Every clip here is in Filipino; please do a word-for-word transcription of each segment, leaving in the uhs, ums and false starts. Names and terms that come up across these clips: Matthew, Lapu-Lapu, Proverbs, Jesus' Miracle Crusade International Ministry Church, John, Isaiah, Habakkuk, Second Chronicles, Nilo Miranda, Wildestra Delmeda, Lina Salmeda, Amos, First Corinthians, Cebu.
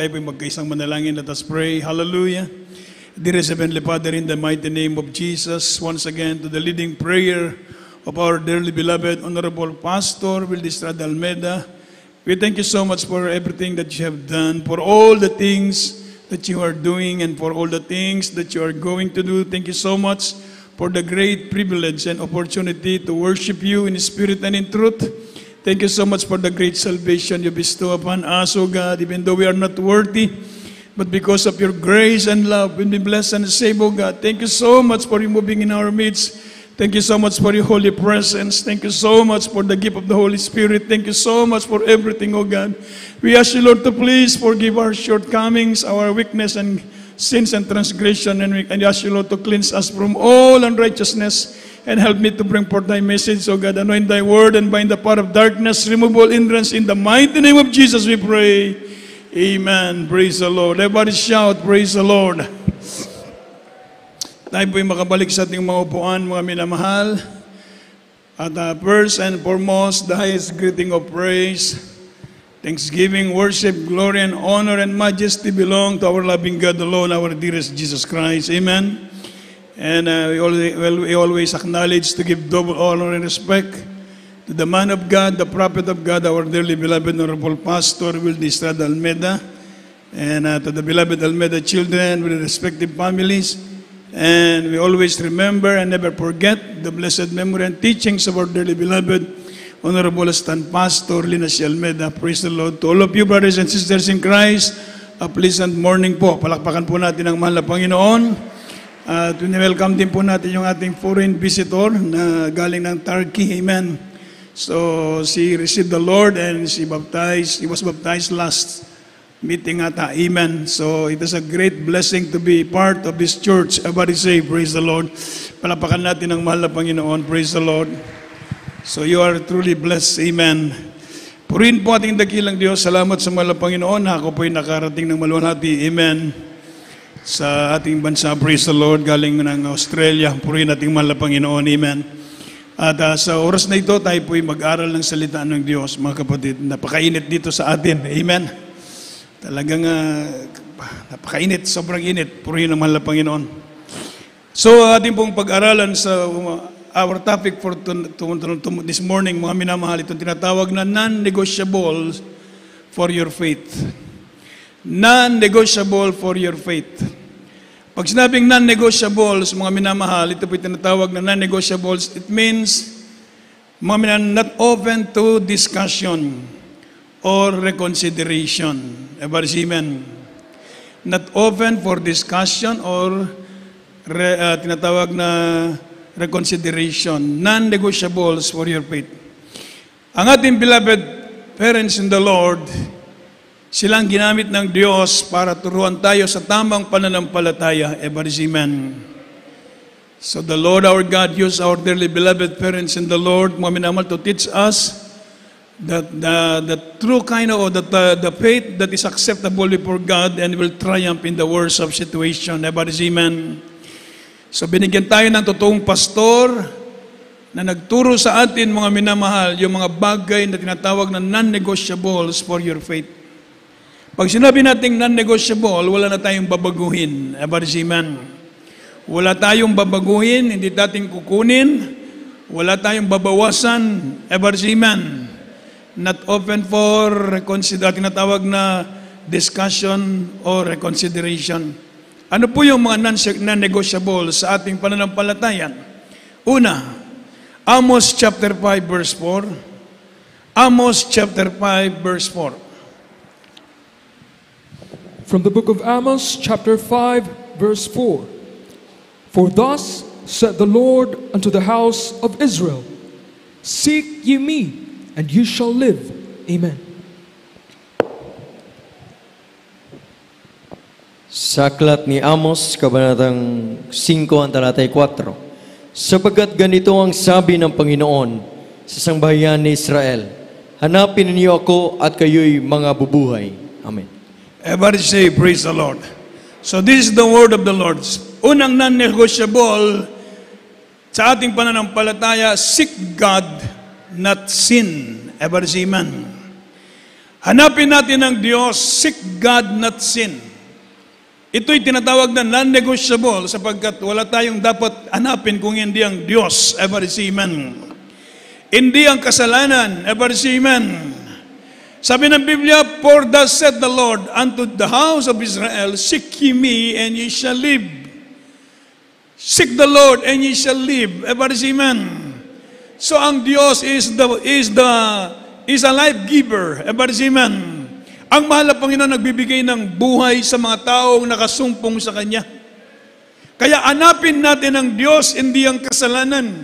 Tayo po'y magkaisang manalangin. Let us pray. Hallelujah. Dear Heavenly Father, in the mighty name of Jesus, once again to the leading prayer of our dearly beloved Honorable Pastor Wildestra Delmeda, we thank you so much for everything that you have done, for all the things that you are doing, and for all the things that you are going to do. Thank you so much for the great privilege and opportunity to worship you in spirit and in truth. Thank you so much for the great salvation you bestow upon us, O God, even though we are not worthy. But because of your grace and love, we'll be blessed and saved, O God. Thank you so much for you moving in our midst. Thank you so much for your holy presence. Thank you so much for the gift of the Holy Spirit. Thank you so much for everything, O God. We ask you, Lord, to please forgive our shortcomings, our weakness, and sins and transgression. And we ask you, Lord, to cleanse us from all unrighteousness and help me to bring forth thy message, O God. Anoint thy word and bind the power of darkness. Remove all hindrance. In the mighty name of Jesus, we pray. Amen. Praise the Lord. Everybody shout, praise the Lord. Tayo po'y makabalik sa ating mga upuan, mga minamahal. At uh, first and foremost, the highest greeting of praise, thanksgiving, worship, glory, and honor, and majesty belong to our loving God alone, our dearest Jesus Christ. Amen. And uh, we, always, well, we always acknowledge to give double honor and respect to the man of God, the prophet of God, our dearly beloved Honorable Pastor Wildestra Delmeda, and uh, to the beloved Delmeda children with their respective families. And we always remember and never forget the blessed memory and teachings of our dearly beloved Honorable Stan Pastor Lina Salmeda. Praise the Lord. To all of you brothers and sisters in Christ, a pleasant morning po. Palakpakan po natin ang mahal na Panginoon. At uh, welcome din po natin yung ating foreign visitor na galing ng Turkey. Amen. So she received the Lord and she baptized. She was baptized last meeting ata. Amen. So it is a great blessing to be part of this church. Everybody say, praise the Lord. Palapakan natin ang mahal na Panginoon. Praise the Lord. So you are truly blessed. Amen. Purihin po ating dakilang Diyos. Salamat sa mahal na Panginoon. Ako po'y nakarating ng maluwalhati. Amen. Sa ating bansa, praise the Lord. Galing ng Australia. Purihin ating mahal na Panginoon. Amen. At uh, sa oras na ito, tayo po'y mag-aral ng salita ng Diyos. Mga kapatid, napakainit dito sa atin. Amen. Talagang uh, napakainit, sobrang init. Purihin ang mahal na Panginoon. So, ating pong pag-aralan sa um, our topic for to, to, to, to, this morning, mga minamahal, itong tinatawag na non-negotiable for your faith. Non-negotiable for your faith. Pag sinabing non-negotiables, mga minamahal, ito po'y tinatawag na non-negotiables, it means, mga minamahal, not open to discussion or reconsideration. Everybody, amen. Not open for discussion or re, uh, tinatawag na reconsideration. Non-negotiables for your faith. Ang ating beloved parents in the Lord, silang ginamit ng Diyos para turuan tayo sa tamang pananampalataya. Everybody, amen. So the Lord our God used our dearly beloved parents in the Lord, mga minamahal, to teach us that the, the true kind of the, the, the faith that is acceptable before God and will triumph in the worst of situation. Everybody's amen. So binigyan tayo ng totoong pastor na nagturo sa atin, mga minamahal, yung mga bagay na tinatawag na non-negotiables for your faith. Pag sinabi natin non-negotiable, wala na tayong babaguhin. Everybody's amen. Wala tayong babaguhin, hindi natin kukunin, wala tayong babawasan. Everybody's amen. Not open for reconsider, tinatawag na discussion or reconsideration. Ano po yung mga non-negotiable sa ating pananampalatayan? Una, Amos chapter five verse four. Amos chapter five verse four. From the book of Amos chapter five verse four. For thus said the Lord unto the house of Israel, seek ye me, and you shall live. Amen. Sa aklat ni Amos, kabanatang five, ang talatay four. Sapagkat ganito ang sabi ng Panginoon sa sambahayan ni Israel, hanapin niyo ako at kayo'y mga bubuhay. Amen. Everybody say, praise the Lord. So this is the word of the Lord. Unang non-negotiable sa ating pananampalataya, seek God, not sin. Everybody say amen. Hanapin natin ang Diyos, seek God, not sin. Ito'y tinatawag na non-negotiable sapagkat wala tayong dapat hanapin kung hindi ang Diyos, everyman. Hindi ang kasalanan, everyman. Sabi ng Biblia, for thus said the Lord unto the house of Israel, seek ye me and ye shall live. Seek the Lord and ye shall live, everyman. So ang Diyos is the is the is a life giver, everyman. Ang mahal na Panginoon nagbibigay ng buhay sa mga taong nakasumpong sa Kanya. Kaya hanapin natin ang Diyos, hindi ang kasalanan.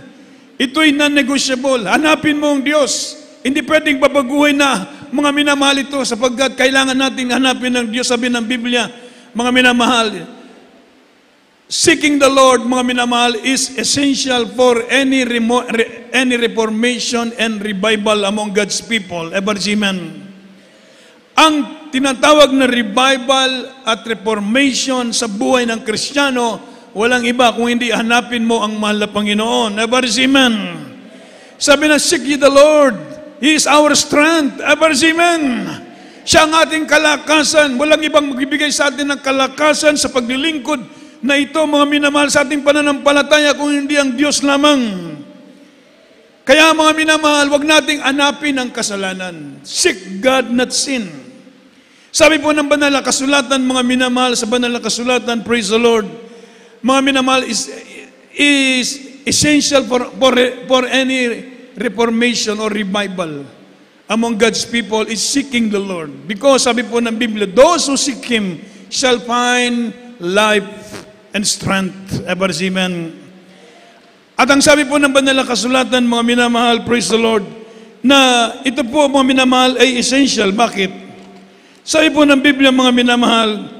Ito'y non-negotiable. Hanapin mo ang Diyos. Hindi pwedeng babaguhin na mga minamahal ito sapagkat kailangan natin hanapin ang Diyos. Sabi ng Biblia, mga minamahal, seeking the Lord, mga minamahal, is essential for any any reformation and revival among God's people. Everyman. Ang tinatawag na revival at reformation sa buhay ng Kristiyano, walang iba kung hindi hanapin mo ang mahal na Panginoon. Everyman. Sabi na, seek ye the Lord. He is our strength. Everyman. Siya ang ating kalakasan. Walang ibang magbibigay sa atin ng kalakasan sa paglilingkod na ito, mga minamahal, sa ating pananampalataya kung hindi ang Diyos lamang. Kaya mga minamahal, huwag nating anapin ang kasalanan. Seek God, not sin. Sabi po ng banal na kasulatan, mga minamahal, sa banal na kasulatan, praise the Lord, mga minamahal, is, is essential for, for, for any reformation or revival among God's people is seeking the Lord. Because sabi po ng Biblia, those who seek Him shall find life and strength, everyman. At ang sabi po ng banal na kasulatan, mga minamahal, praise the Lord, na ito po, mga minamahal, ay essential. Bakit? Sabi po ng Biblia, mga minamahal,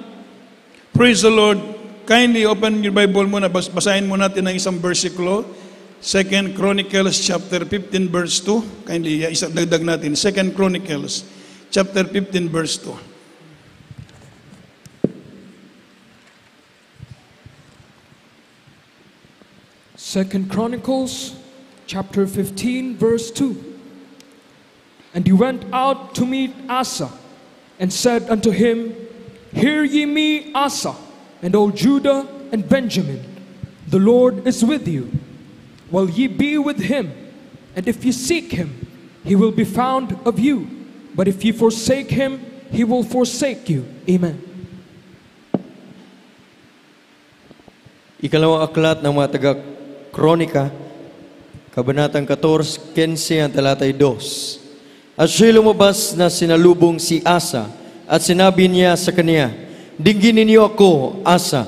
praise the Lord, kindly open your Bible muna, basahin mo natin ang isang versikulo, Second Chronicles chapter fifteen verse two, kindly, isa, dagdag natin, Second Chronicles chapter fifteen verse two. Second Chronicles chapter fifteen verse two. And he went out to meet Asa and said unto him, hear ye me, Asa, and all Judah and Benjamin, the Lord is with you. While ye be with him, and if ye seek him, he will be found of you. But if ye forsake him, he will forsake you. Amen. Ikalawang aklat ng mga taga Kronika, Kabanatang fourteen, fifteen, talatay two. At siya lumabas na sinalubong si Asa, at sinabi niya sa kanya, dinggin ninyo ako, Asa,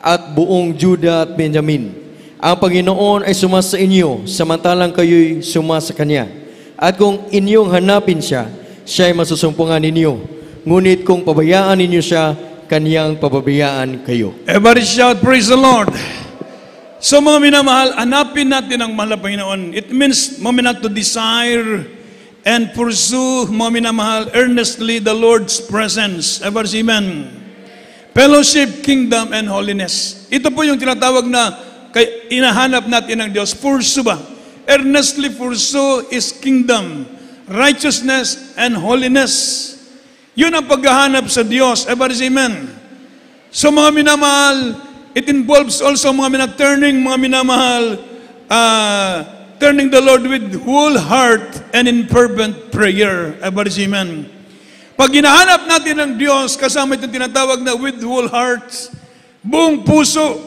at buong Juda at Benjamin. Ang Panginoon ay sumasa inyo, samantalang kayo'y sumasa kanya. At kung inyong hanapin siya, siya ay masusumpungan ninyo. Ngunit kung pabayaan ninyo siya, kaniyang pababayaan kayo. Everybody shout, praise the Lord! So mga minamahal, hanapin natin ang mahal na Panginoon. It means, mga minamahal, to desire and pursue, mga minamahal, earnestly the Lord's presence. Ever amen. Fellowship, kingdom, and holiness. Ito po yung tinatawag na kay, inahanap natin ang Diyos. Pursue ba? Earnestly pursue is kingdom, righteousness, and holiness. Yun ang paghahanap sa Diyos. Ever amen. So mga minamahal, it involves also mga minamahal, turning mga minamahal, uh, turning the Lord with whole heart and in fervent prayer. Amen. Pag hinahanap natin ang Diyos, kasama itong tinatawag na with whole heart, buong puso,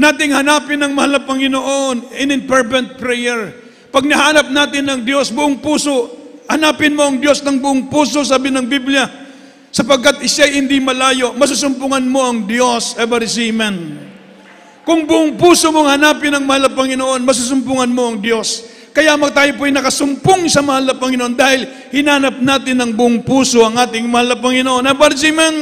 nating hanapin ang mahal na Panginoon in fervent prayer. Pag nahanap natin ang Diyos, buong puso, hanapin mo ang Diyos ng buong puso, sabi ng Biblia, sapagkat siya hindi malayo, masusumpungan mo ang Diyos, every seaman. Kung buong puso mong hanapin ang mahal na Panginoon, masusumpungan mo ang Diyos. Kaya tayo po'y nakasumpong sa mahal na Panginoon dahil hinanap natin ng buong puso ang ating mahal na Panginoon, every seaman.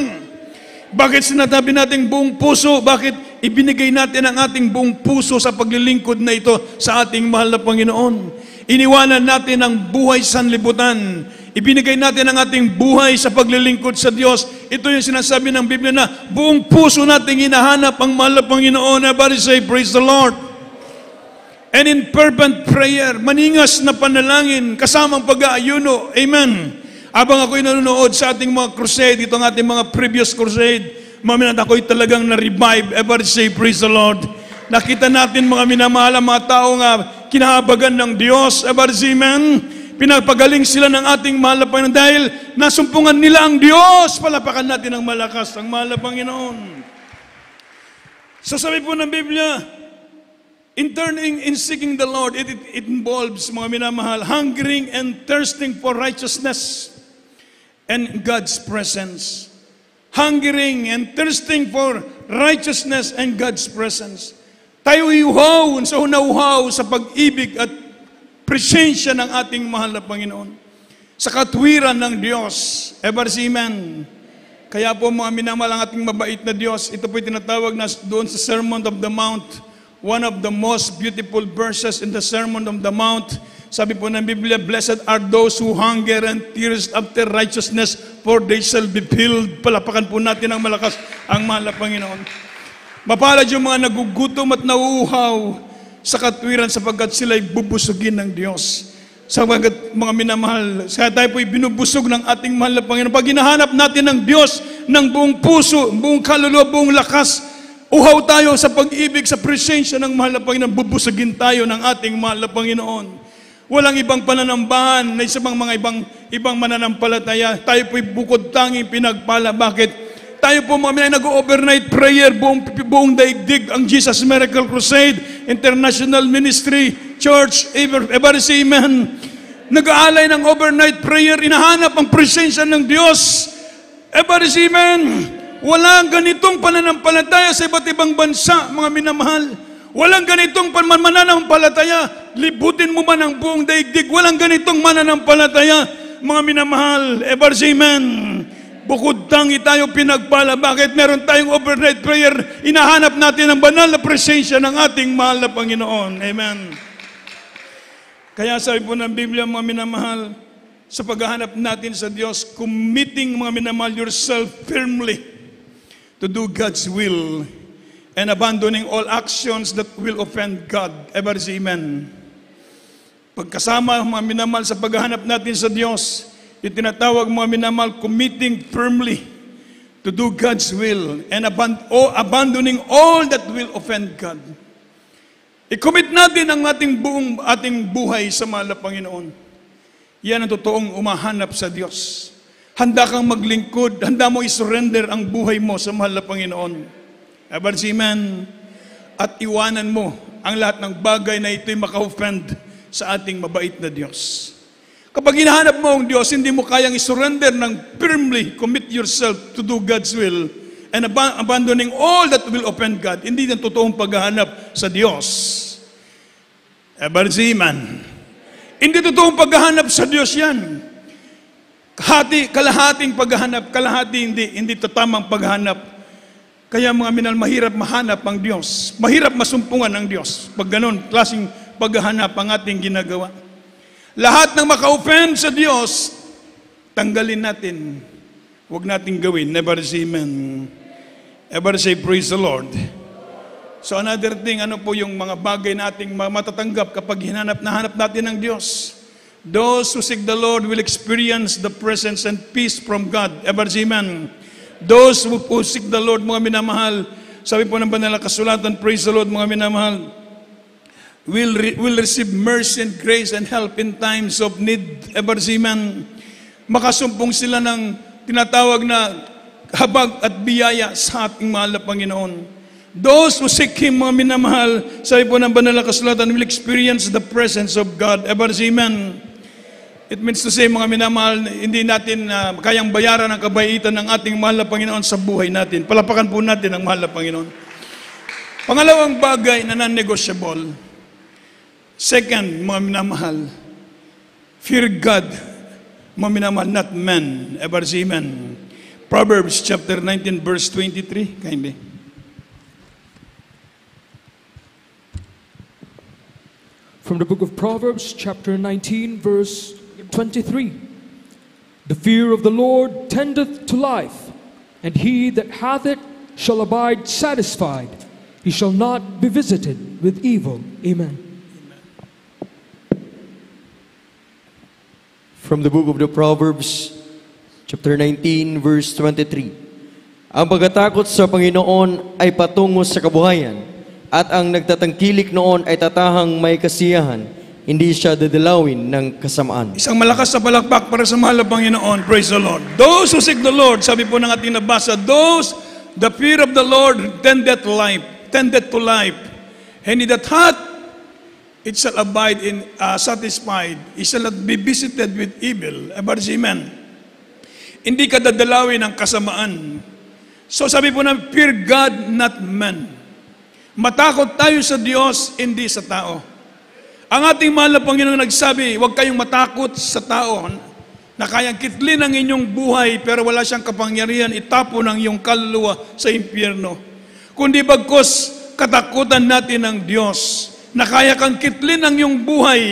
Bakit sinatabi natin buong puso? Bakit ibinigay natin ang ating buong puso sa paglilingkod na ito sa ating mahal na Panginoon? Iniwanan natin ang buhay sa sanlibutan. Ibinigay natin ang ating buhay sa paglilingkod sa Diyos. Ito yung sinasabi ng Biblia na buong puso nating hinahanap ang mahal na Panginoon. Everybody say, praise the Lord. And in fervent prayer, maningas na panalangin, kasamang pag-aayuno. Amen. Abang ako'y nanonood sa ating mga crusade, itong ating mga previous crusade, maminat ako'y talagang na-revive. Ever say, praise the Lord. Nakita natin mga minamahal mga tao nga kinahabagan ng Diyos. Ever say, man, pinapagaling sila ng ating mahal na Panginoon dahil nasumpungan nila ang Diyos. Palapakan natin ang malakas, ang mahal na Panginoon. Sasabi po ng Biblia, in turning, in seeking the Lord, it, it, it involves, mga minamahal, hungering and thirsting for righteousness and God's presence. Hungering and thirsting for righteousness and God's presence. Tayo'y uhaw, so nauhaw sa pag-ibig at presensya ng ating mahal na Panginoon. Sa katwiran ng Diyos. Ever say amen. Kaya po mga minamahal ang ating mabait na Diyos, ito po'y tinatawag na doon sa Sermon of the Mount, one of the most beautiful verses in the Sermon of the Mount. Sabi po ng Biblia, blessed are those who hunger and thirst after righteousness, for they shall be filled. Palapakan po natin ang malakas, ang mahal na Panginoon. Mapalad yung mga nagugutom at nauuhaw sa katwiran sapagkat sila'y bubusugin ng Diyos. Sapagkat mga minamahal, kaya tayo po'y binubusog ng ating mahal na Panginoon. Pag hinahanap natin ng Diyos ng buong puso, buong kaluluwa, buong lakas, uhaw tayo sa pag-ibig, sa presensya ng mahal na Panginoon. Bubusagin tayo ng ating mahal na Panginoon. Walang ibang pananambahan na isa pang mga ibang, ibang mananampalataya. Tayo po'y bukod tanging pinagpala. Bakit? Tayo po mga nag-overnight prayer, buong, buong daigdig ang Jesus' Miracle Crusade International Ministry Church. Everybody say amen. Nag-aalay ng overnight prayer, inahanap ang presensya ng Diyos. Everybody say amen. Walang ganitong pananampalataya sa iba't ibang bansa, mga minamahal. Walang ganitong mananampalataya. Libutin mo man ang buong daigdig. Walang ganitong mananampalataya, mga minamahal. Ever say amen. Bukod tangi tayo pinagpala. Bakit? Meron tayong overnight prayer. Inahanap natin ang banal na presensya ng ating mahal na Panginoon. Amen. Kaya sabi po ng Biblia, mga minamahal, sa paghahanap natin sa Diyos, committing, mga minamahal, yourself firmly to do God's will and abandoning all actions that will offend God. Ever say amen. Pagkasama, mga minamahal, sa paghahanap natin sa Diyos, itinatawag, mga minamahal, committing firmly to do God's will and aband- oh, abandoning all that will offend God. I-commit natin ang ating buong ating buhay sa mahal na Panginoon. Yan ang totoong umahanap sa Diyos. Handa kang maglingkod. Handa mo isurrender ang buhay mo sa mahal na Panginoon. Ever say amen. At iwanan mo ang lahat ng bagay na ito'y maka-offend sa ating mabait na Diyos. Kapag hinahanap mo ang Diyos, hindi mo kayang isurrender ng firmly, commit yourself to do God's will and ab- abandoning all that will offend God. Hindi ng totoong paghahanap sa Diyos. Ever say amen. Hindi totoong paghahanap sa Diyos yan. Hati, kalahating paghahanap, kalahati hindi, hindi tatamang paghahanap. Kaya mga minal, mahirap mahanap ang Diyos. Mahirap masumpungan ang Diyos. Pag ganun, klaseng paghahanap ang ating ginagawa. Lahat ng maka-offend sa Diyos, tanggalin natin. Huwag natin gawin. Never say amen. Ever say praise the Lord. So another thing, ano po yung mga bagay nating matatanggap kapag hinanap na hanap natin ng Diyos? Those who seek the Lord will experience the presence and peace from God. Ever say amen. Those who seek the Lord, mga minamahal, sabi po ng banal na kasulatan, praise the Lord, mga minamahal, will, re- will receive mercy and grace and help in times of need. Ever say amen. Makasumpong sila ng tinatawag na habag at biyaya sa ating mahal na Panginoon. Those who seek Him, mga minamahal, sabi po ng banal na kasulatan, will experience the presence of God. Ever say amen. It means to say, mga minamahal, hindi natin uh, kayang bayaran ang kabaitan ng ating mahal na Panginoon sa buhay natin. Palapakan po natin ang mahal na Panginoon. Pangalawang bagay na non-negotiable. Second, mga minamahal, fear God, mga minamahal, not men. Ever say amen. Proverbs chapter nineteen, verse twenty-three. Kindly. From the book of Proverbs, chapter nineteen, verse twenty-three. The fear of the Lord tendeth to life, and he that hath it shall abide satisfied. He shall not be visited with evil. Amen. Amen. From the book of the Proverbs, chapter nineteen, verse twenty-three. Ang pagkatakot sa Panginoon ay patungo sa kabuhayan, at ang nagtatangkilik noon ay tatahang may kasiyahan, hindi siya dadalawin ng kasamaan. Isang malakas na palakpak para sa mahal na Panginoon. Praise the Lord. Those who seek the Lord, sabi po ng ating nabasa, those, the fear of the Lord tendeth life, tendeth to life. And in that heart, it shall abide in, uh, satisfied. It shall not be visited with evil. About this, amen. Hindi ka dadalawin ng kasamaan. So sabi po na, fear God, not man. Matakot tayo sa Diyos, hindi sa tao. Ang ating mahal na Panginoon nagsabi, huwag kayong matakot sa tao na kayang kitlin ang inyong buhay pero wala siyang kapangyarihan itapon ang iyong kaluluwa sa impyerno. Kundi bagkus, katakutan natin ang Diyos na kaya kang kitlin ang iyong buhay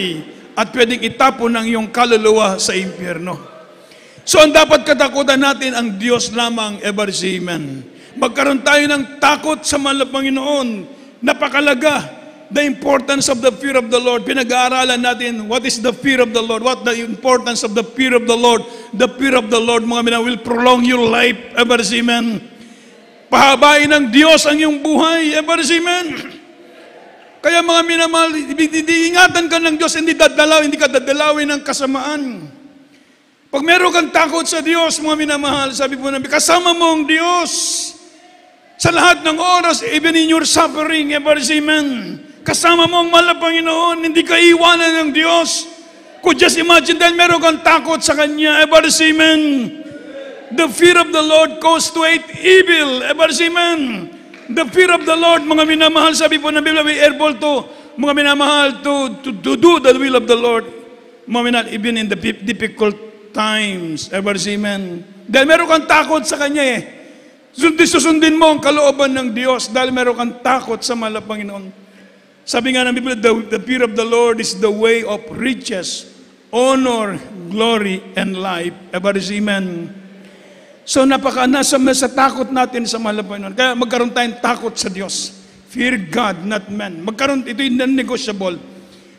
at pwedeng itapon ang iyong kaluluwa sa impyerno. So ang dapat katakutan natin ang Diyos lamang, ever amen. Magkaroon tayo ng takot sa mahal na Panginoon. Napakalaga, the importance of the fear of the Lord. Pinag-aaralan natin, what is the fear of the Lord? What the importance of the fear of the Lord? The fear of the Lord, mga mina, will prolong your life, ever amen. Pahabain ng Diyos ang iyong buhay, ever amen. Kaya mga mina, iingatan ka ng Diyos, hindi dadalaw, hindi ka dadalawin ng kasamaan. Pag meron kang takot sa Diyos, mga minamahal, sabi po namin, kasama mo ang Diyos sa lahat ng oras, even in your suffering, ever amen. Kasama mo ang mahal na Panginoon, hindi ka iwanan ng Diyos. Could just imagine dahil meron kang takot sa Kanya, ever amen. The fear of the Lord causes to hate evil, ever amen. The fear of the Lord, mga minamahal, sabi po namin, we are able to, mga minamahal, to, to, to do the will of the Lord, mga minamahal, even in the difficult times, ever amen. Dahil meron kang takot sa Kanya eh. Susundin mo ang kalooban ng Diyos dahil meron kang takot sa mahal na Panginoon. Sabi nga ng Biblia, the, the fear of the Lord is the way of riches, honor, glory, and life. Ever amen. So napaka nasa sa takot natin sa mahal na Panginoon. Kaya magkaroon tayong takot sa Diyos. Fear God, not man. Magkaroon, ito'y non-negotiable.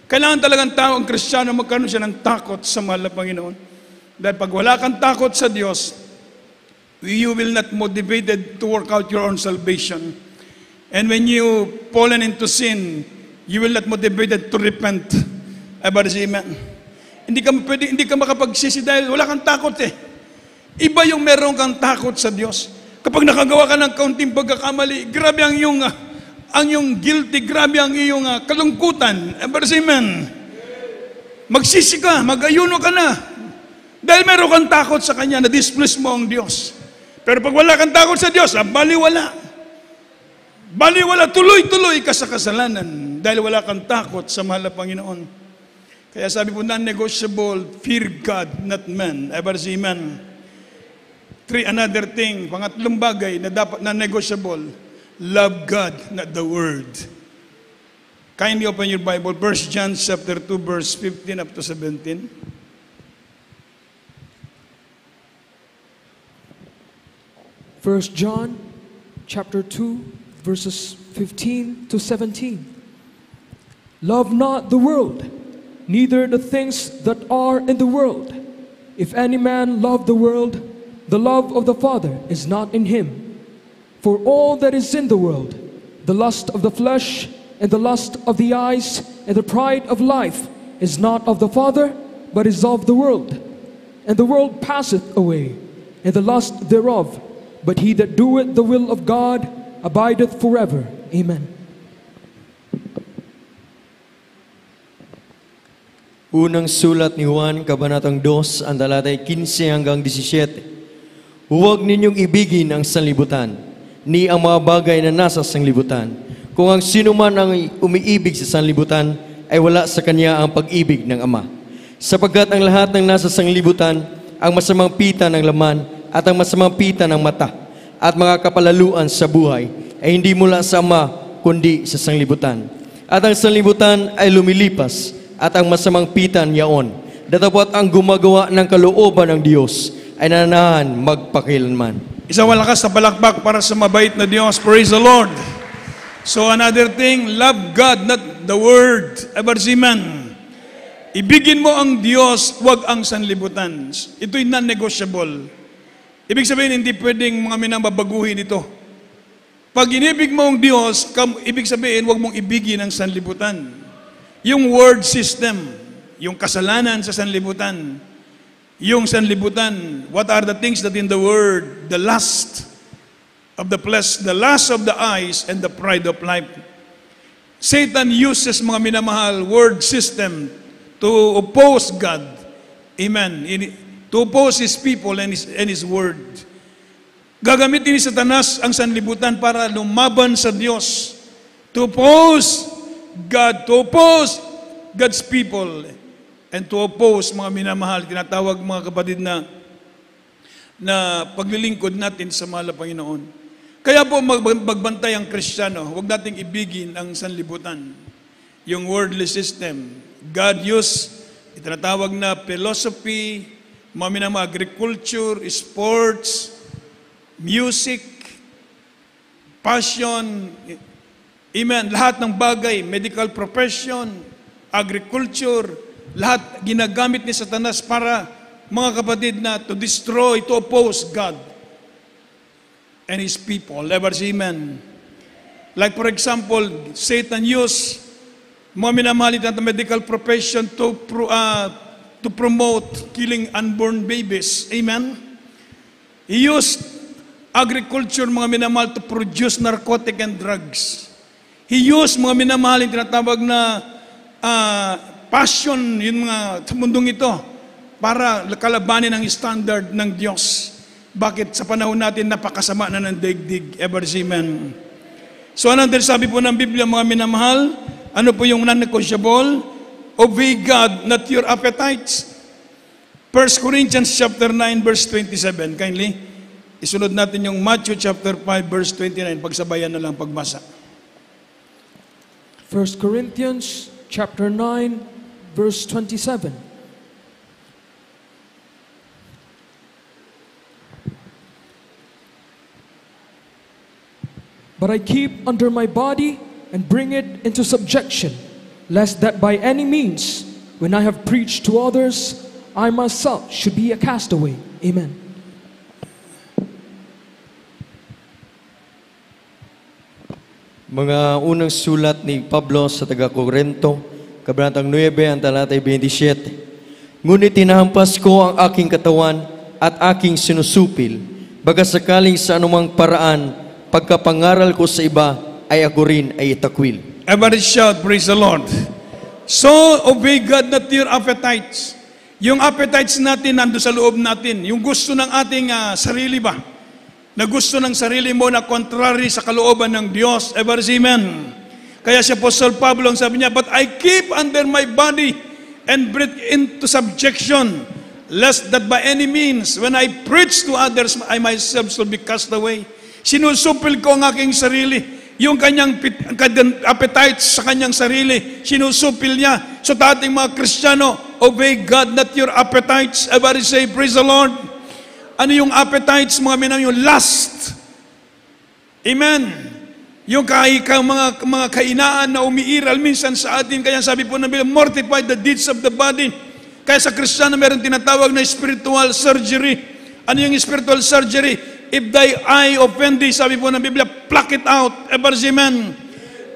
Kailangan talagang tao, ang Kristiyano, magkaroon siya ng takot sa mahal na Panginoon. Dahil pag wala kang takot sa Diyos, you will not motivated to work out your own salvation. And when you fallen into sin, you will not motivated to repent. About this, amen. Hindi ka, pwede, hindi ka makapagsisi dahil wala kang takot eh. Iba yung meron kang takot sa Diyos. Kapag nakagawa ka ng kaunting pagkakamali, grabe ang iyong, uh, ang iyong guilty, grabe ang iyong uh, kalungkutan. About this, amen. Magsisi ka, mag-ayuno ka na. Dahil meron kang takot sa Kanya, na-displace mo ang Diyos. Pero pag wala kang takot sa Diyos, ah, baliwala. Baliwala, tuloy-tuloy ka sa kasalanan dahil wala kang takot sa mahal na Panginoon. Kaya sabi po, non-negotiable, fear God, not man. Ever amen. Three, another thing, pangatlong bagay na dapat non-negotiable, love God, not the world. Kindly open your Bible, First John chapter two, verse fifteen up to seventeen. First John chapter two, verses fifteen to seventeen. Love not the world, neither the things that are in the world. If any man love the world, the love of the Father is not in him. For all that is in the world, the lust of the flesh, and the lust of the eyes, and the pride of life, is not of the Father, but is of the world. And the world passeth away, and the lust thereof. But he that doeth the will of God abideth forever. Amen. Unang sulat ni Juan, Kabanatang two, ang talatay quince hanggang seventeen. Huwag ninyong ibigin ang sanlibutan, ni ang mga bagay na nasa sanlibutan. Kung ang sino man ang umiibig sa sanlibutan, ay wala sa kanya ang pag-ibig ng Ama. Sapagkat ang lahat ng nasa sanlibutan, ang masamang pita ng laman, at ang masamang pita ng mata at mga kapalaluan sa buhay ay hindi mula sa Ama kundi sa sanglibutan. At ang sanglibutan ay lumilipas at ang masamang pita niyaon. Datapot ang gumagawa ng kalooban ng Diyos ay nananahan magpakilanman. Isang malakas na palakpak para sa mabait na Diyos. Praise the Lord. So another thing, love God, not the world. Ever amen. Ibigin mo ang Diyos, wag ang sanlibutan. Ito'y non-negotiable. Ibig sabihin, hindi pwedeng mga minababaguhin ito. Pag inibig mo ang Diyos, ibig sabihin, huwag mong ibigin ang sanlibutan. Yung word system, yung kasalanan sa sanlibutan, yung sanlibutan, what are the things that in the world, the lust of the flesh, the lust of the eyes, and the pride of life. Satan uses mga minamahal word system to oppose God. Amen. In, to oppose His people and His, and His Word. Gagamitin ni Satanas ang sanlibutan para lumaban sa Diyos. To oppose God, to oppose God's people, and to oppose mga minamahal. Tinatawag mga kapatid na, na paglilingkod natin sa mahal na Panginoon. Kaya po magbantay ang Kristiyano. Huwag nating ibigin ang sanlibutan. Yung worldly system. God use, itinatawag na philosophy, mga mga agriculture, sports, music, passion, amen, lahat ng bagay, medical profession, agriculture, lahat ginagamit ni Satanas para, mga kapatid, na to destroy, to oppose God and His people. Never say amen. Like for example, Satan used mga minamahal na medical profession to uh, to promote killing unborn babies. Amen? He used agriculture, mga minamahal, to produce narcotic and drugs. He used mga minamahal, yung tinatawag na uh, passion, yung mga mundong ito, para kalabanin ang standard ng Diyos. Bakit? Sa panahon natin, napakasama na ng daigdig. Ever amen. So, anong sabi po ng Biblia, mga minamahal? Ano po yung non-negotiable? Obey God, not your appetites. First Corinthians chapter nine, verse twenty-seven. Kindly, isunod natin yung Matthew chapter five, verse twenty-nine. Pagsabayan na lang pagbasa. First Corinthians chapter nine, verse twenty-seven. But I keep under my body and bring it into subjection, lest that by any means, when I have preached to others, I myself should be a castaway. Amen. Mga unang sulat ni Pablo sa taga-Korento, Kabanatang nine, ang talatay twenty-seven. Ngunit tinahampas ko ang aking katawan at aking sinusupil, baga sakaling sa anumang paraan, pagkapangaral ko sa iba, ay ako rin ay itakwil. Everybody shout, praise the Lord. So, obey God, not your appetites. Yung appetites natin, nando sa loob natin. Yung gusto ng ating uh, sarili ba? Na gusto ng sarili mo na contrary sa kalooban ng Diyos. Everybody say amen. Kaya si Apostle Pablo ang sabi niya, but I keep under my body and breathe into subjection, lest that by any means, when I preach to others, I myself shall be cast away. Sinusupil ko ang aking sarili. Yung kanyang appetite sa kanyang sarili, sinusupil niya. So tating mga Kristiyano, obey God, not your appetites. Everybody say, praise the Lord. Ano yung appetites? Mga minam, yung lust. Amen. Yung kahika, mga, mga kainaan na umiiral minsan sa atin. Kaya sabi po na, mortify the deeds of the body. Kaya sa Kristiyano, meron tinatawag na spiritual surgery. Ano yung spiritual surgery? If thy eye offend thee, sabi po ng Biblia, pluck it out. Amen.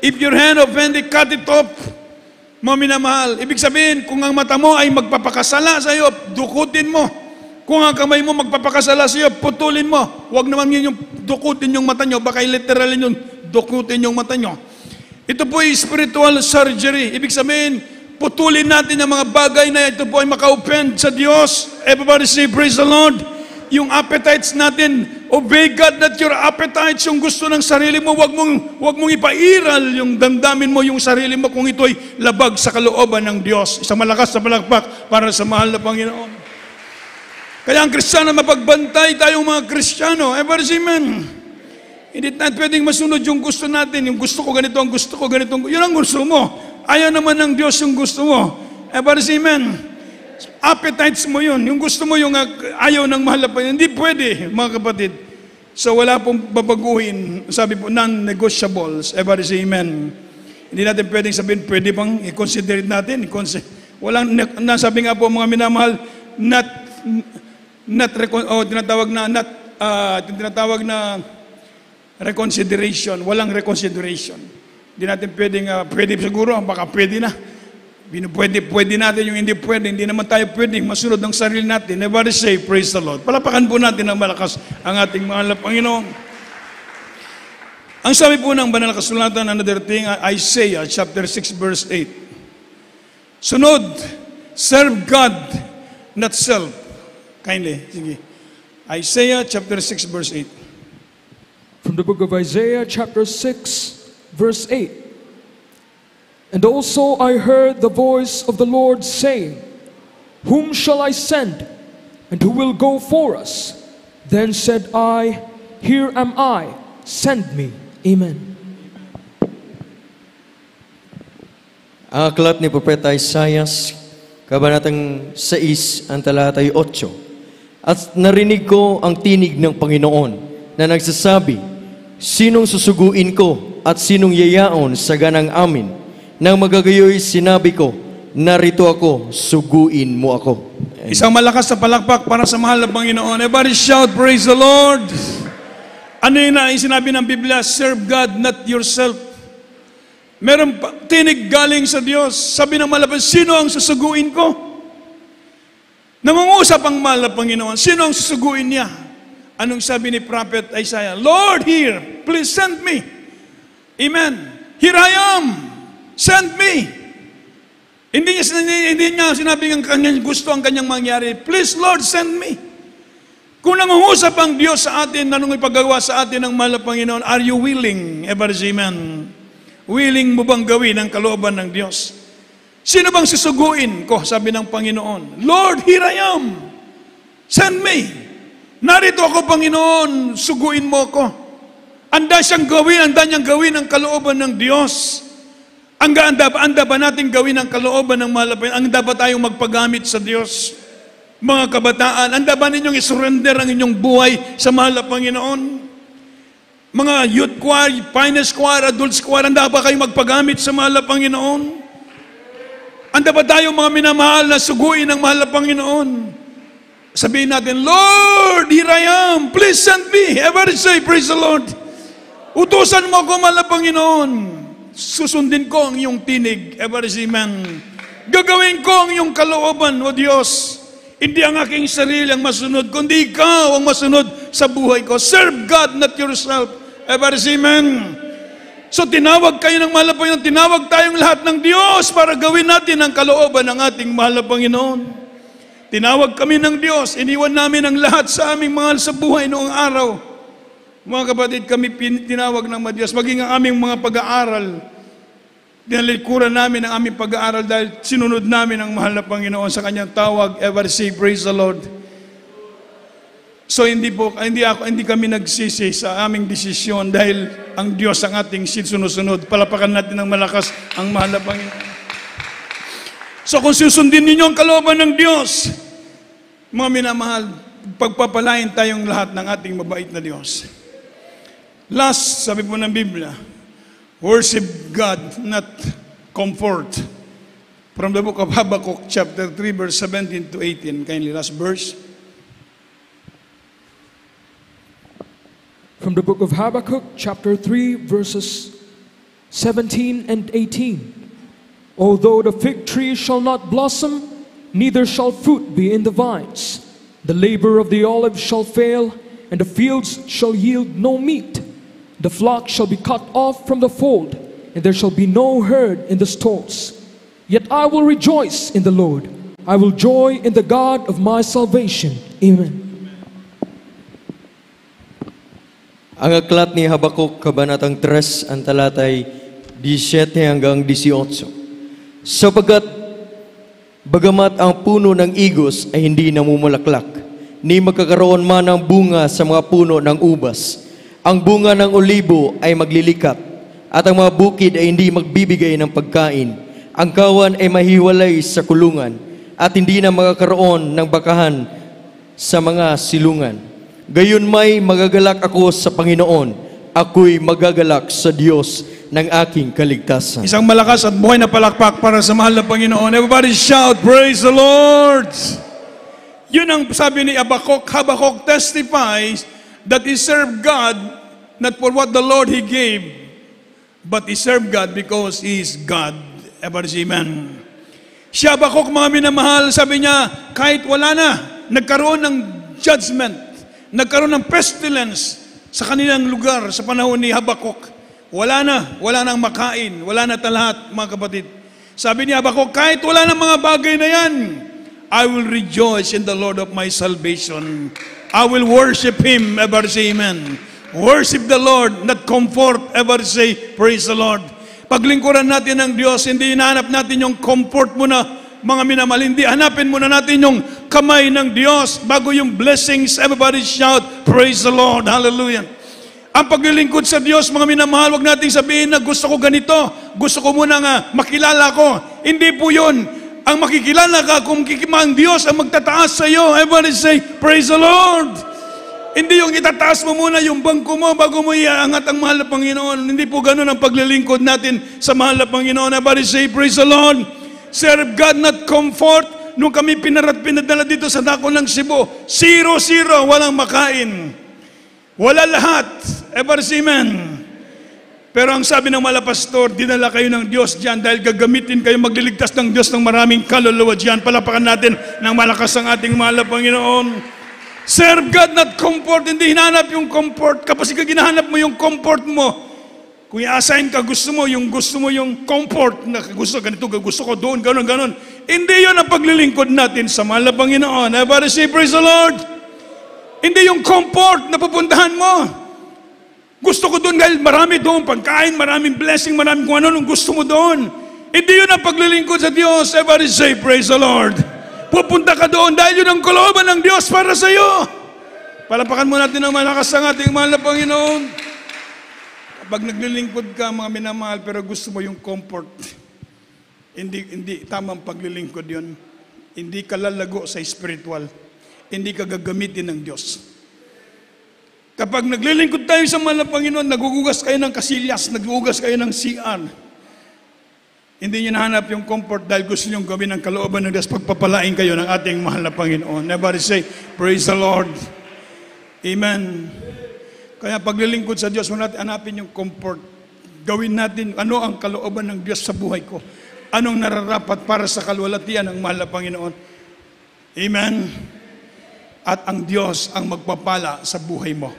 If your hand offend thee, cut it off. Mga minamahal. Ibig sabihin, kung ang mata mo ay magpapakasala sa iyo, dukutin mo. Kung ang kamay mo magpapakasala sa iyo, putulin mo. Huwag naman yun yung dukutin yung mata nyo. Baka literal yun, dukutin yung mata nyo. Ito po ay spiritual surgery. Ibig sabihin, putulin natin ang mga bagay na ito po ay maka-offend sa Diyos. Everybody say, praise the Lord. Yung appetites natin, obey God, not your appetites, yung gusto ng sarili mo. Huwag mong, huwag mong ipairal yung damdamin mo, yung sarili mo, kung ito'y labag sa kalooban ng Diyos. Isang malakas na palakpak para sa mahal na Panginoon. Kaya ang Kristiyano, mapagbantay tayong mga Kristiyano. Every amen. Hindi natin pwedeng masunod yung gusto natin. Yung gusto ko ganito, ang gusto ko ganito. Yun ang gusto mo. Ayaw naman ng Diyos yung gusto mo. Every amen. Appetites mo yun. Yung gusto mo, yung ayaw ng mahal na Panginoon. Hindi pwede, mga kapatid. So, wala pong babaguhin. Sabi po, non-negotiables. Everybody say amen. Hindi natin pwedeng sabihin, pwede pang i-consider natin. Walang, nasabi nga po, mga minamahal, not, not, o tinatawag na, not uh, tinatawag na reconsideration, walang reconsideration. Hindi natin pwedeng, uh, pwede siguro, baka pwede na. Pwede, pwede natin yung hindi pwede. Hindi naman tayo pwedeng masunod ng sarili natin. Never say, praise the Lord. Palapakan po natin ng malakas ang ating mahal na Panginoon. Ang sabi po ng banal na kasulatan, another thing, Isaiah chapter six verse eight. Sunod, serve God, not self. Kindly, sige. Isaiah chapter six verse eight. From the book of Isaiah, chapter six, verse eight. And also I heard the voice of the Lord saying, Whom shall I send, and who will go for us? Then said I, Here am I, send me. Amen. Ang aklat ni Propeta Isaiah, kabanatang six, ang talatay eight. At narinig ko ang tinig ng Panginoon na nagsasabi, Sinong susuguin ko at sinong yayaon sa ganang amin? Nang magagayoy sinabi ko, narito ako, suguin mo ako. Amen. Isang malakas na palakpak para sa mahal na Panginoon. Everybody shout, praise the Lord! Ano yun na sinabi ng Biblia? Serve God, not yourself. Meron tinig galing sa Diyos. Sabi ng malapas, sino ang susuguin ko? Nangungusap ang mahal na Panginoon. Sino ang susuguin niya? Anong sabi ni Prophet Isaiah? Lord, here, please send me. Amen. Here I am. Send me. Hindi niya, hindi niya sinabi ang kanyang gusto ang kanyang mangyari. Please, Lord, send me. Kung nanguhusap ang Diyos sa atin, anong ipaggawa sa atin ng mahal na Panginoon? Are you willing? Everybody, amen. Willing mo bang gawin ang kalooban ng Diyos? Sino bang susuguin ko? Sabi ng Panginoon. Lord, here I am. Send me. Narito ako, Panginoon, suguin mo ko. Anda siyang gawin, anda niyang gawin ang kalooban ng Diyos. Anda, anda, anda ba natin gawin ang kalooban ng mahal na Panginoon? Anda ba tayong magpagamit sa Diyos? Mga kabataan, anda ba ninyong isurrender ang inyong buhay sa mahal na Panginoon? Mga youth choir, finance choir, adults choir, anda ba kayong magpagamit sa mahal na Panginoon? Anda ba tayong mga minamahal na suguin ang mahal na Panginoon? Sabihin natin, Lord, here I am. Please send me. Everybody say, praise the Lord. Utusan mo ko, mahal na Panginoon. Susundin ko ang iyong tinig. Everybody say, amen. Gagawin ko ang iyong kalooban, O Diyos. Hindi ang aking sarili ang masunod, kundi ikaw ang masunod sa buhay ko. Serve God, not yourself. Everybody say, amen. So tinawag kayo ng mahal na Panginoon. Tinawag tayong lahat ng Diyos para gawin natin ang kalooban ng ating mahal na Panginoon. Tinawag kami ng Diyos, iniwan namin ang lahat sa aming mahal sa buhay noong araw. Mga kapatid, kami tinawag ng Diyos, maging ang aming mga pag-aaral. Dinalikuran namin ang aming pag-aaral dahil sinunod namin ang mahal na Panginoon sa kanyang tawag, ever say, praise the Lord. So hindi po, hindi ako, hindi kami nagsisi sa aming desisyon dahil ang Diyos ang ating sinusunod. Palapakan natin ng malakas ang mahal na Panginoon. So kung susundin ninyo ang kalooban ng Diyos, mga minamahal, pagpapalain tayong lahat ng ating mabait na Diyos. Last, sabi po ng Biblia, worship God, not comfort. From the book of Habakkuk, chapter three, verse seventeen to eighteen. Kindly, last verse. From the book of Habakkuk, chapter three, verses seventeen and eighteen. Although the fig tree shall not blossom, neither shall fruit be in the vines. The labor of the olive shall fail, and the fields shall yield no meat. The flock shall be cut off from the fold, and there shall be no herd in the stalls. Yet I will rejoice in the Lord. I will joy in the God of my salvation. Amen. Ang aklat ni Habakkuk, kabanatang three, ang talatay seventeen hanggang eighteen. Sapagkat bagamat ang puno ng igos ay hindi namumulaklak, ni magkakaroon man ng bunga sa mga puno ng ubas, ang bunga ng olibo ay maglilikat, at ang mga bukid ay hindi magbibigay ng pagkain, ang kawan ay mahiwalay sa kulungan, at hindi na magkakaroon ng bakahan sa mga silungan. Gayon may magagalak ako sa Panginoon, ako'y magagalak sa Diyos ng aking kaligtasan. Isang malakas at buhay na palakpak para sa mahal na Panginoon. Everybody shout, praise the Lord! Yun ang sabi ni Habakkuk. Habakkuk testifies that he served God not for what the Lord he gave, but he served God because he is God. Ever see man? Si Habakkuk, mga minamahal, sabi niya, kahit wala na, nagkaroon ng judgment, nagkaroon ng pestilence sa kanilang lugar sa panahon ni Habakkuk. Wala na, wala nang makain, wala na talahat, mga kapatid. Sabi ni Habakkuk, kahit wala nang mga bagay na yan, I will rejoice in the Lord of my salvation. I will worship Him, ever say amen. Worship the Lord, not comfort, ever say praise the Lord. Paglingkuran natin ng Diyos, hindi hinahanap natin yung comfort muna, mga minamahal. Hindi, hanapin muna natin yung kamay ng Diyos bago yung blessings. Everybody shout, praise the Lord, hallelujah. Ang paglilingkod sa Diyos, mga minamahal, huwag natin sabihin na gusto ko ganito, gusto ko muna nga makilala ko. Hindi po yun. Ang makikilala ka, kung kikima ang Diyos, ang magtataas sa iyo. Everybody say, praise the Lord. Hindi yung itataas mo muna yung bangko mo bago mo iaangat ang mahal na Panginoon. Hindi po ganun ang paglilingkod natin sa mahal na Panginoon. Everybody say, praise the Lord. Serve God, not comfort. Nung kami pinarat pinadala dito sa dako ng Cebu, zero, zero, walang makain. Wala lahat. Everybody say, amen. Pero ang sabi ng mga pastor, dinala kayo ng Diyos diyan dahil gagamitin kayo, magliligtas ng Diyos ng maraming kaluluwa diyan. Palapakan natin ng malakas ang ating mahal na Panginoon. Serve God, not comfort. Hindi hinanap yung comfort. Kapag ginahanap mo yung comfort mo, kung i-assign ka, gusto mo, yung gusto mo yung comfort, na gusto, ganito, gusto ko doon, ganun, ganun. Hindi yun ang paglilingkod natin sa mahal na Panginoon. Everybody say, praise the Lord. Hindi yung comfort na pupuntahan mo. Gusto ko doon dahil marami doon, pagkain, maraming blessing, maraming kung ano, gusto mo doon. Hindi yun ang paglilingkod sa Diyos. Everybody say, praise the Lord. Pupunta ka doon dahil yun ang kalooban ng Diyos para sa iyo. Palapakan mo natin ang malakas ang ating mahal na Panginoon. Kapag naglilingkod ka, mga minamahal, pero gusto mo yung comfort, hindi, hindi tamang paglilingkod yun. Hindi ka lalago sa spiritual. Hindi ka gagamitin ng Diyos. Kapag naglilingkod tayo sa mahal na Panginoon, nagugugas kayo ng kasilyas, nagugugas kayo ng C R. Hindi nyo nahanap yung comfort dahil gusto nyo gawin ang kalooban ng Diyos. Pagpapalain kayo ng ating mahal na Panginoon. Everybody say, praise the Lord. Amen. Kaya paglilingkod sa Diyos, natin hanapin yung comfort. Gawin natin ano ang kalooban ng Diyos sa buhay ko. Anong nararapat para sa kaluwalhatian ng mahal na Panginoon. Amen. At ang Diyos ang magpapala sa buhay mo.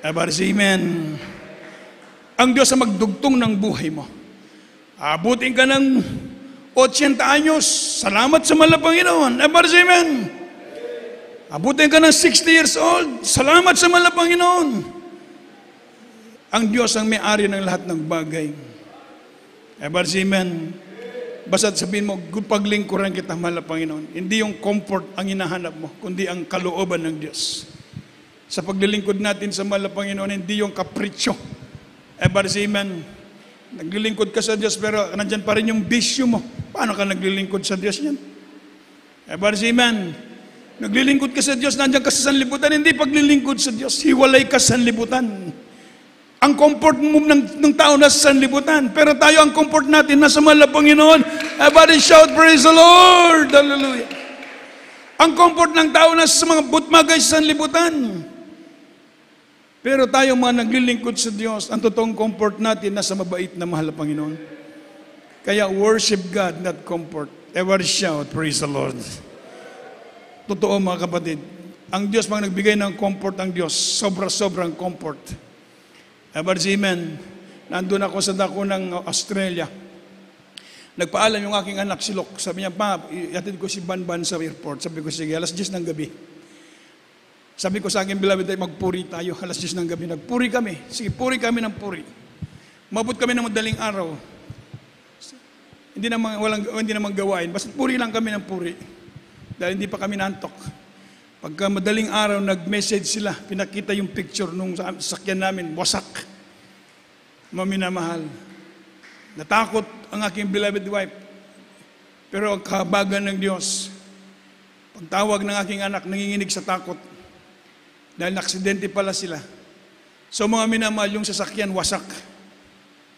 Everybody say, amen. Ang Diyos ang magdugtong ng buhay mo. Abutin ka ng eighty anyos. Salamat sa mahal na Panginoon. Everybody say amen. Abutin ka ng sixty years old. Salamat sa mahal na Panginoon. Ang Diyos ang may-ari ng lahat ng bagay. Everybody say amen. Basta't sabihin mo, paglingkuran kita, mahal na Panginoon. Hindi yung comfort ang hinahanap mo, kundi ang kalooban ng Diyos. Sa paglilingkod natin sa mahal na Panginoon, hindi yung kapritsyo. Everybody say amen. Naglilingkod ka sa Diyos pero nandyan pa rin yung bisyo mo. Paano ka naglilingkod sa Diyos yan? Everybody say amen. Naglilingkod ka sa Diyos, nandyan ka sa sanlibutan. Hindi paglilingkod sa Diyos, hiwalay ka sa sanlibutan. Ang comfort mo ng, ng tao na sa sanlibutan. Pero tayo ang comfort natin nasa mahal na Panginoon. Everybody shout, praise the Lord. Hallelujah. Ang comfort ng tao na sa mga butmagay sa sanlibutan. Pero tayo mga naglilingkod sa Diyos, ang totoong comfort natin nasa mabait na mahal na Panginoon. Kaya worship God, not comfort. Ever shout, praise the Lord. Totoo mga kapatid, ang Diyos mga nagbigay ng comfort ang Diyos, sobra-sobrang comfort. Ever say amen. Nandun ako sa dako ng Australia. Nagpaalam yung aking anak si Lok. Sabi niya, pa, iatid ko si Banban sa airport. Sabi ko, sige, alas diyes ng gabi. Sabi ko sa akin, beloved, magpuri tayo. alas diyes ng gabi, nagpuri kami. Sige, puri kami ng puri. Umabot kami ng madaling araw. Hindi naman, walang, hindi naman gawain. Basta puri lang kami ng puri. Dahil hindi pa kami nantok. Pagka madaling araw, nag-message sila. Pinakita yung picture nung sakyan namin. Wasak. Maminamahal. Natakot ang aking beloved wife. Pero ang kahabagan ng Diyos. Pagtawag ng aking anak, nanginginig sa takot. Dahil naksidente pala sila. So mga minamahal, yung sasakyan, wasak.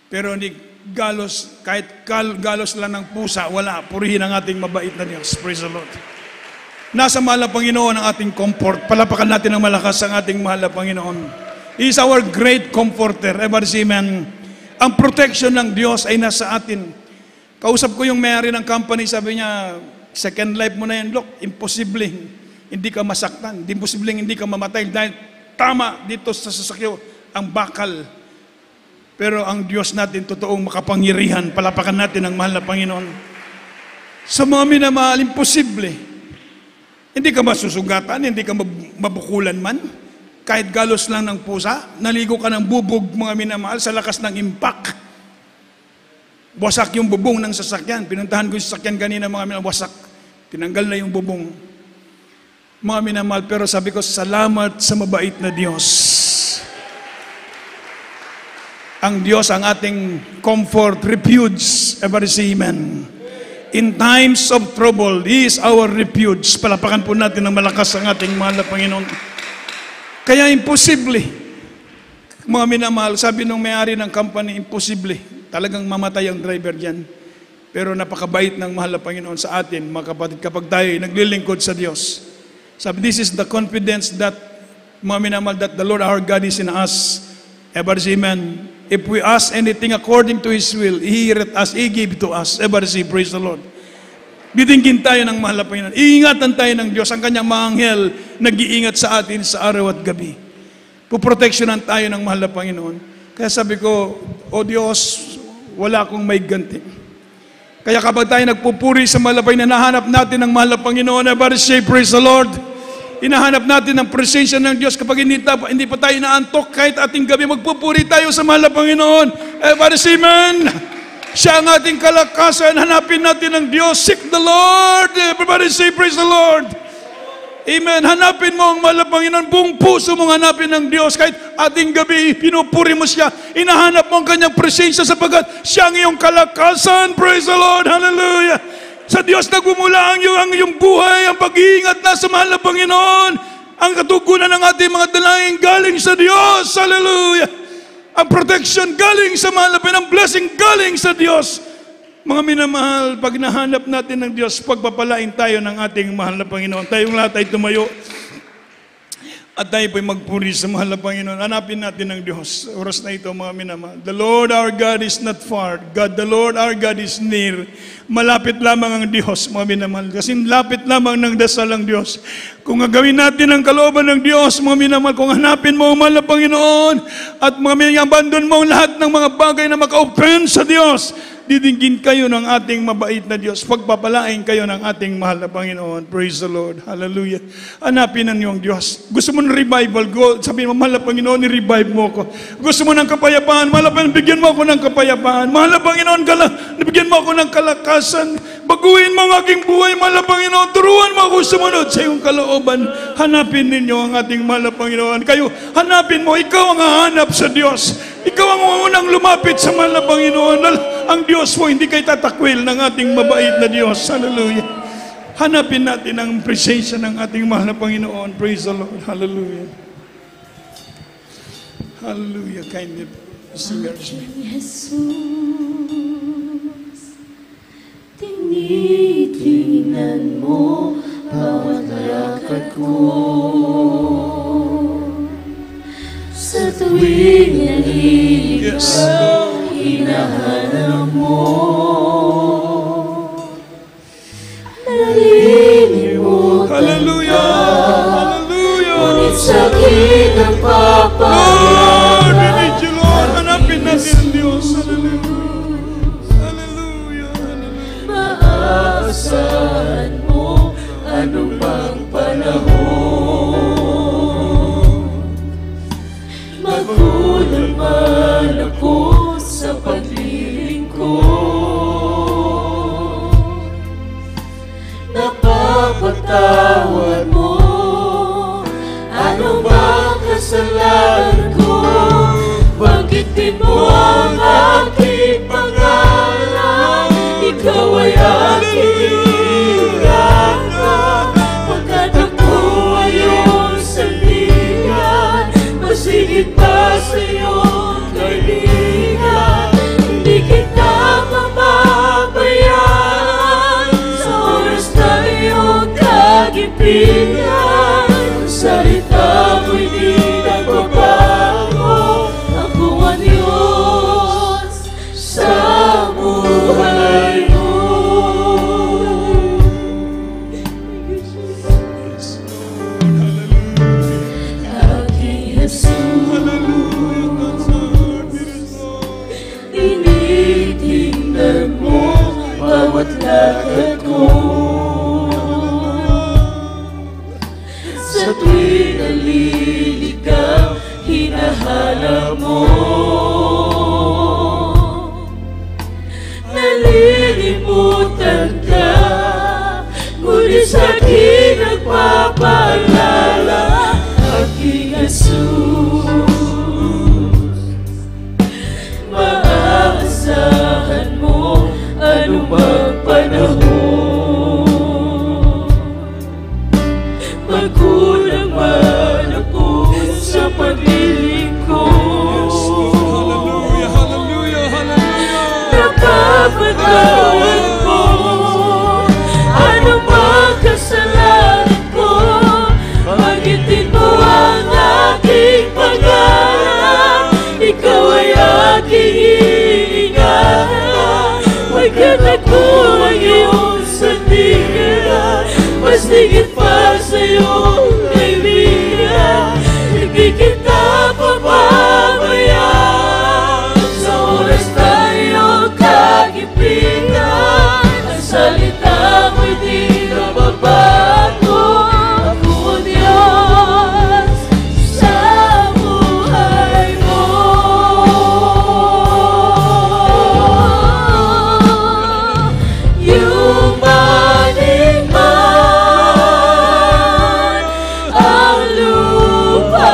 Pero ni galos, kahit kal, galos lang ng pusa, wala. Purihin ang ating mabait na Diyos. Praise the Lord. nasa mahal na Panginoon ang ating comfort. Palapakan natin ng malakas ang ating mahal na Panginoon. He is our great comforter. Every amen. Ang protection ng Diyos ay nasa atin. Kausap ko yung may-ari ng company, sabi niya, second life mo na yan, look, imposible. Hindi ka masaktan. Imposible hindi ka mamatay dahil tama dito sa sasakyo ang bakal. Pero ang Diyos natin totoong makapangyarihan. Palapakan natin ang mahal na Panginoon. Sa mga minamahal, imposible. Hindi ka masusugatan, hindi ka mabukulan man. Kahit galos lang ng pusa, naligo ka ng bubog, mga minamahal, sa lakas ng impact. Wasak yung bubong ng sasakyan. Pinuntahan ko yung sasakyan kanina, mga minamahal, wasak. Tinanggal na yung bubong. Mga minamahal, pero sabi ko, salamat sa mabait na Diyos. Ang Diyos ang ating comfort, refuge, ever see, amen. In times of trouble, He is our refuge. Palapakan po natin ng malakas ang ating mahal na Panginoon. Kaya imposible, mga minamahal, sabi nung may-ari ng company, imposible. Talagang mamatay ang driver dyan. Pero napakabait ng mahal na Panginoon sa atin, mga kapatid, kapag tayo ay naglilingkod sa Diyos. Sabi, this is the confidence that, mga minamahal, that the Lord our God is in us. Ever see, amen. If we ask anything according to His will, He heareth us, He give to us. Ever see, praise the Lord. Bitingkin tayo ng mahal na Panginoon. Iingatan tayo ng Diyos. Ang kanyang maanghel, nag-iingat sa atin sa araw at gabi. Puproteksyonan tayo ng mahal na Panginoon. Kaya sabi ko, O Diyos, wala akong may ganti. Kaya kapag tayo nagpupuri sa mahal na Panginoon, hinahanap natin ang mahal na Panginoon. Ever see, praise the Lord. Hinahanap natin ang presensya ng Diyos. Kapag hindi, hindi pa tayo naantok, kahit ating gabi, magpupuri tayo sa mahal na Panginoon. Every amen. Siya ang ating kalakasan. Hanapin natin ang Diyos. Seek the Lord. Everybody say, praise the Lord. Amen. Hanapin mo ang mahal na Panginoon. Buong puso mong hanapin ang Diyos. Kahit ating gabi, pinupuri mo siya. Hinahanap mo ang kanyang presensya sapagkat siya ang iyong kalakasan. Praise the Lord. Hallelujah. Sa Diyos nagmumula ang iyong, ang iyong buhay, ang pag-iingat na sa mahal na Panginoon. Ang katugunan ng ating mga dalangin galing sa Diyos. Hallelujah! Ang protection galing sa mahal na Panginoon. Ang blessing galing sa Diyos. Mga minamahal, pag nahanap natin ng Diyos, pagpapalain tayo ng ating mahal na Panginoon. Tayong lahat ay tumayo at tayo po'y magpuri sa mahal na Panginoon. Hanapin natin ng Diyos. Oras na ito, mga minamahal. The Lord our God is not far. God, the Lord our God is near. Malapit lamang ang Diyos, mga minamahal. Kasi lapit lamang ng dasal ang Diyos. Kung gagawin natin ang kalooban ng Diyos, mga minamahal, kung hanapin mo ang mahal na Panginoon at mga minamahal, mo lahat ng mga bagay na maka-offend sa Diyos, didinggin kayo ng ating mabait na Diyos. Pagpapalain kayo ng ating mahal na Panginoon. Praise the Lord. Hallelujah. Hanapin ang iyong Diyos. Gusto mo ng revival, go. Sabihin mo, mahal na Panginoon, i-revive mo ko. Gusto mo ng kapayapaan, mahal na Panginoon, bigyan mo ako ng kapayapaan. Mahal na Panginoon, kala, bigyan mo ako ng kalakasan. Baguhin mo ang aking buhay, mahal na Panginoon. Turuan mo ako sumunod sa iyong kalooban. Hanapin ninyo ang ating mahal na Panginoon. Kayo, hanapin mo. Ikaw ang hahanap sa Diyos. Ikaw ang unang lumapit sa mahal na Panginoon. Ang Diyos mo, hindi kayo tatakwil ng ating mabait na Diyos. Hallelujah. Hanapin natin ang presensya ng ating mahal na Panginoon. Praise the Lord. Hallelujah. Hallelujah. Kindly singers me. Jesus, tinitingnan mo bawat lakad ko. Sa tuwing naligaw, hinahanap mo. Nalilimutan ka. Hallelujah! Hallelujah! Ngunit sakit ang papayag. Lord, we need you, Lord. Hanapin natin ang Diyos. Hallelujah! Hallelujah! Hallelujah! Maasahan mo anong bang panahon. Naman ako sa pag-ibig ko, napapatawad mo. Ano ba kasalanan ko? Banggitin mo ang aking pangalan. Ikaw ay aking ingatan. Pagkat ako ay iyong sandigan, masigit pa sa'yo. Keep it. kaibigan, ang salita mo'y di nagbabago. Ako ang Diyos sa buhay mo. Aking Jesus, tinitingnan mo bawat lakad ko. Sa tuwing naliligaw, hinahanap mo. Nalilimutan ka, ngunit sa akin nagpapaalala, aking Jesus. Maaasahan mo anumang panahon. Pagkawan ko, ano bang kasalanan ko? Magitin mo ang aking pag-aarap, ikaw ay aking hiningahan. Pagkat ako ang iyong sandigan, mas tingin pa sa iyong kaibigan. Hindi kita papabayaan sa oras tayo kagipitan. Ang salita mo'y di nababago. Ako ang Diyos sa buhay mo. Yung maning man ang lupa.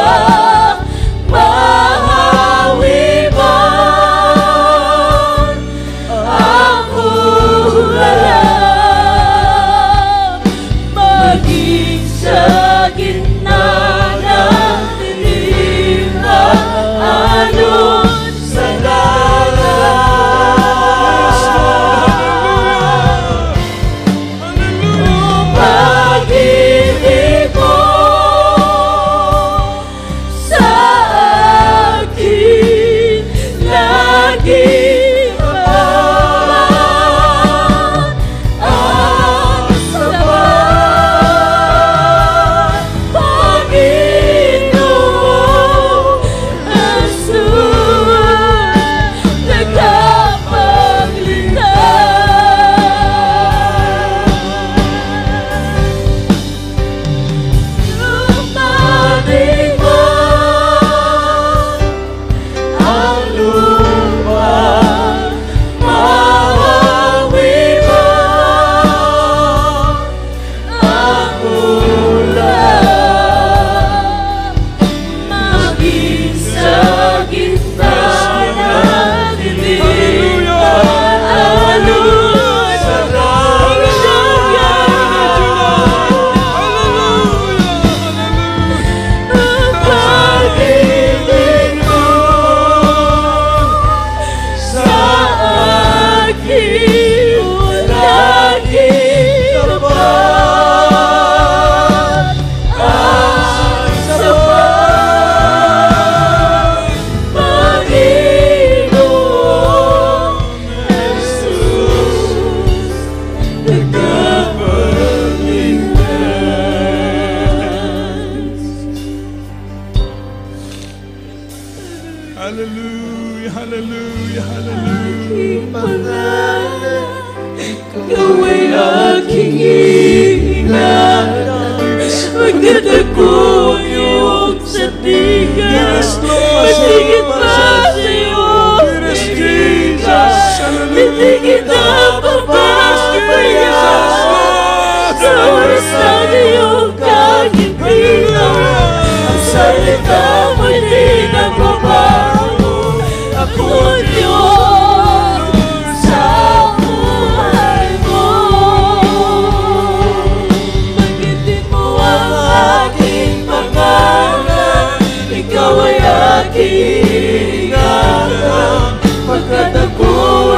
Pagkat ako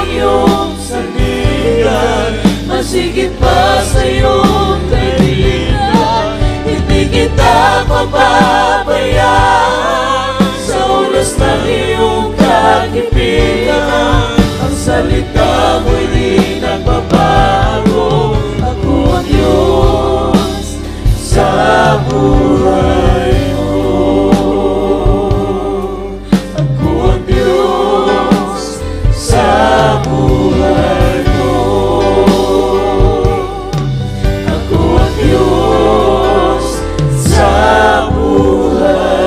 ang iyong salita. nagipitan ang salita mo'y di nagbabago. Ako ang Diyos sa buhay mo. Ako ang Diyos sa buhay mo. Ako ang Diyos sa buhay.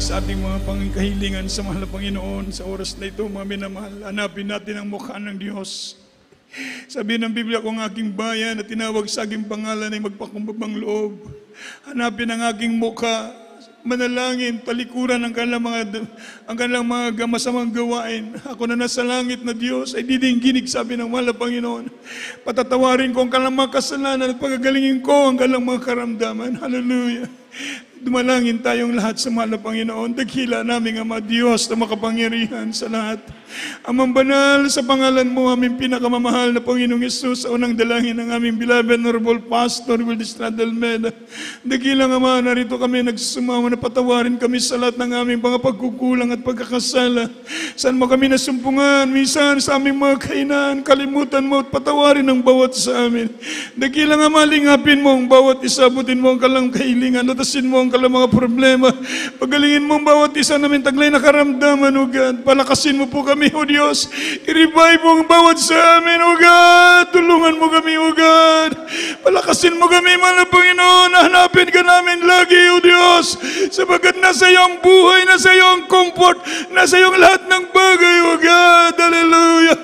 Sa ating mga pangkahilingan sa mahal na Panginoon, sa oras na ito, mga minamahal, hanapin natin ang mukha ng Diyos. Sabi ng Biblia, kung aking bayan na tinawag sa aking pangalan ay magpakumbabang loob, hanapin ang aking mukha, manalangin, talikuran ang kanilang mga, ang kanilang mga masamang gawain. Ako na nasa langit na Diyos ay didingginig, sabi ng mahal na Panginoon. Patatawarin ko ang kanilang mga kasalanan at pagagalingin ko ang kanilang mga karamdaman. Hallelujah! Dumalangin tayong lahat sa mahal na Panginoon. Dakila naming Ama Diyos na makapangyarihan sa lahat. Amang banal, sa pangalan mo, aming pinakamamahal na Panginoong Yesus, sa unang dalangin ng aming beloved honorable pastor, Wildestra Delmeda. Dakilang Ama, narito kami nagsusumawa na patawarin kami sa lahat ng aming mga pagkukulang at pagkakasala. Saan mo kami nasumpungan, minsan sa aming mga kahinaan, kalimutan mo at patawarin ang bawat sa amin. Dakilang Ama, lingapin mo ang bawat isa, butin mo ang kalang kahilingan, latasin mo ang kalang mga problema. Pagalingin mo ang bawat isa namin taglay na karamdaman, O God. Palakasin mo po kami, O Diyos. I-revive mo ang bawat sa amin, O God. Tulungan mo kami, O God. Palakasin mo kami, mahal na Panginoon. Hanapin ka namin lagi, O Diyos. Sabagat nasa iyo ang buhay, nasa iyo ang comfort, nasa iyo ang lahat ng bagay, O God. Hallelujah.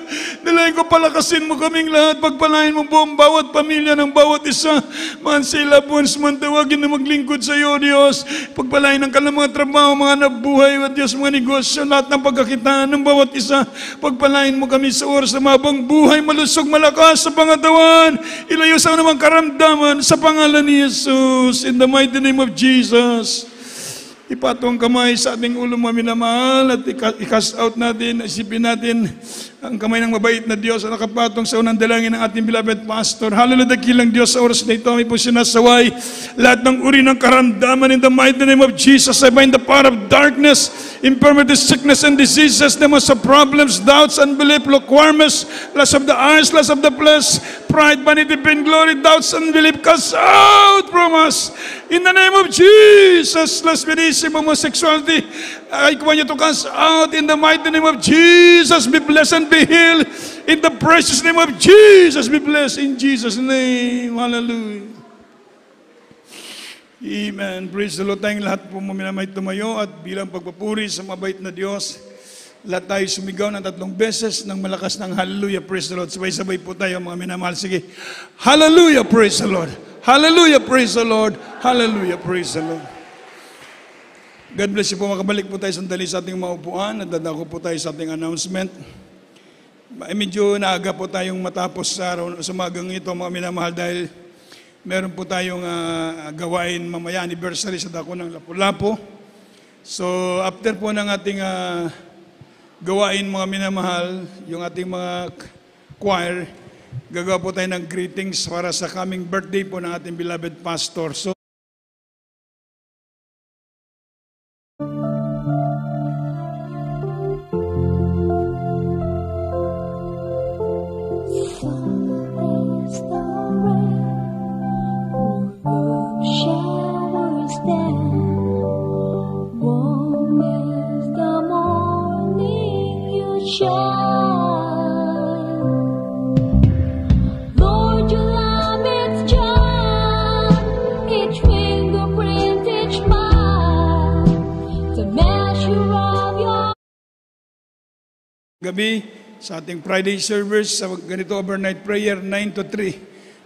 Dalayan ko, palakasin mo kaming lahat. Pagpalain mo po ang bawat pamilya ng bawat isa. Man sila po, man tawagin na maglingkod sa iyo, O Diyos. Diyos, pagpalain ng kanilang mga trabaho, mga nabuhay, at Diyos, mga negosyo, lahat ng pagkakitaan ng bawat isa. Pagpalain mo kami sa oras na mabang buhay, malusog, malakas sa pangatawan. Ilayo sa anumang karamdaman sa pangalan ni Jesus. In the mighty name of Jesus. Ipato ang kamay sa ating ulo, mga minamahal, at i-cast out natin, isipin natin ang kamay ng mabait na Diyos na nakapatong sa unang dalangin ng ating beloved pastor. Hallelujah, dakilang Diyos, sa oras na ito, may po sinasaway lahat ng uri ng karamdaman. In the mighty name of Jesus, I bind the power of darkness, infirmities, sickness, and diseases, the most of problems, doubts, unbelief, lukewarmness, lust of the eyes, lust of the flesh, pride, vanity, vainglory, doubts, unbelief, cast out from us. In the name of Jesus, last minute, homosexuality, I command you to cast out in the mighty name of Jesus. Be blessed and be healed in the precious name of Jesus. Be blessed in Jesus' name. Hallelujah. Amen. Praise the Lord. Tayong lahat po maminamay tumayo at bilang pagpapuri sa mabait na Diyos, lahat tayo sumigaw ng tatlong beses ng malakas ng hallelujah, praise the Lord. Sabay-sabay po tayo mga minamahal. Sige. Hallelujah, praise the Lord. Hallelujah, praise the Lord. Hallelujah, praise the Lord. God bless you po. Makabalik po tayo sandali sa ating maupuan. Nadadako po tayo sa ating announcement. Medyo naaga po tayong matapos sa araw sa magang ito, mga minamahal, dahil meron po tayong uh, gawain mamaya, anniversary sa dako ng Lapu-Lapu. So, after po ng ating uh, gawain, mga minamahal, yung ating mga choir, gagawa po tayo ng greetings para sa coming birthday po ng ating beloved pastor. So, gabi sa ating Friday service, sa ganito overnight prayer, nine to three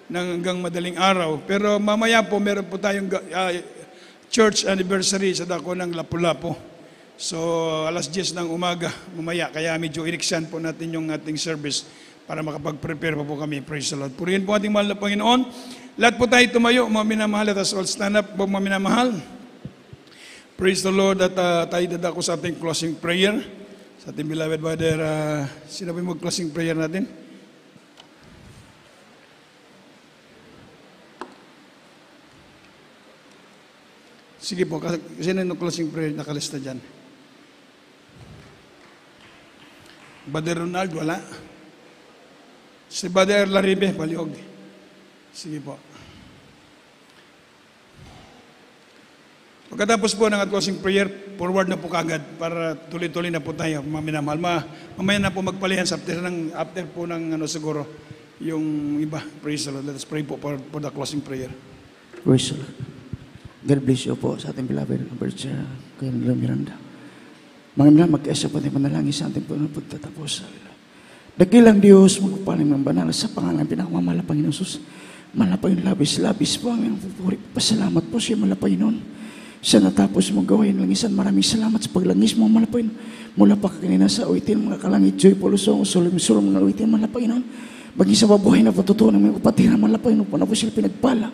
ng hanggang madaling araw. Pero mamaya po, meron po tayong uh, church anniversary sa dako ng Lapu-Lapu. So, alas diyes ng umaga, mamaya. Kaya medyo inextend po natin yung ating service para makapag-prepare po, po kami. Praise the Lord. Purihin po ating mahal na Panginoon. Lahat po tayo tumayo, mga minamahal, at us all stand up, mga minamahal. Praise the Lord at uh, tayo dadako sa ating closing prayer. Sa ating beloved brother, uh, sinabi mo closing prayer natin. Sige po, kasi na yung closing prayer nakalista dyan. Brother Ronald, wala. Si Brother Laribe, baliog. Sige po. Pagkatapos po ng closing prayer, forward na po kagad para tuloy-tuloy na po tayo, mga minamahal. Ma, mamaya na po magpalihan sa after, ng, after po ng ano siguro, yung iba. Praise the Lord. Let us pray po for, for the closing prayer. Praise the Lord. God bless you po sa ating beloved number sa Kuya Nilo Miranda. Mga minamahal, mag-isa po tayo manalangin sa ating po na pagtatapos. Dakilang Diyos, magpapaling ng banal sa pangalan pinakamamala, Panginoon Sus. Malapay yung labis-labis po ang iyong pupuri. Pasalamat po siya, malapay noon. Sa natapos mong gawain langisan, maraming salamat sa paglangis mong malapay nun. Mula pa kanina sa uitin, mga kalangit, joy, polusong, sulim-sulim na uitin, malapay nun. Bagay sa babuhay na patutunan ng mga kapatira, malapay nun. Muna po sila pinagpala.